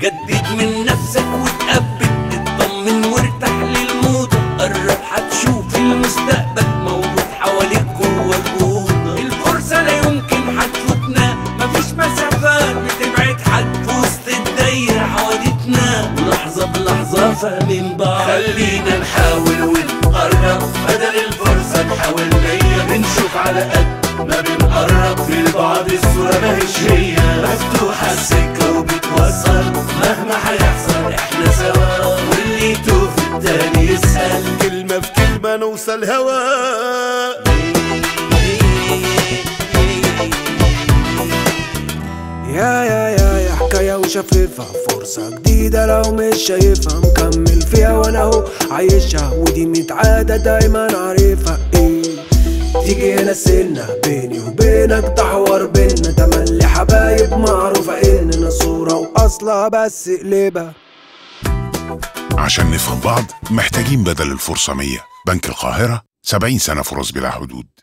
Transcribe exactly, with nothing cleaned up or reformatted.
جدد من نفسك وتقبل، اطمن وارتاح للموضة، قرب هتشوف المستقبل موجود حواليك جوه الأوضة. الفرصة لا يمكن هتفوتنا، مفيش مسافات بتبعد حد في وسط الدايرة حواديتنا، لحظة بلحظة فاهمين بعض. خلينا نحاول ونقرب بدل الفرصة نحاول نية، بنشوف على قد ما بنقرب في لبعض، الصورة ماهيش هي مفتوحة السكة وبتوصل، مهما هيحصل احنا سوا، واللي يتوه في التاني يسأل، كلمة في كلمة نوصل هوا. يا يا يا يا حكاية وشفافة، فرصة جديدة لو مش شايفها، مكمل فيها وانا اهو عايشها، ودي ميت عادة دايما عارفها. ايه تيجي هنا سنة بيني وبينك تحور بينا، تملي حبايب معروفة إننا صورة وأصلها بس قلبها. عشان نفهم بعض محتاجين بدل الفرصة مية. بنك القاهرة سبعين سنة فرص بلا حدود.